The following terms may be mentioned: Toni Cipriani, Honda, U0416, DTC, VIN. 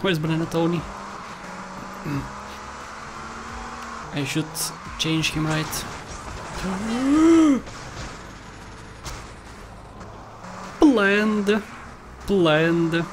Where's banana Tony? I should change him, right? Planned.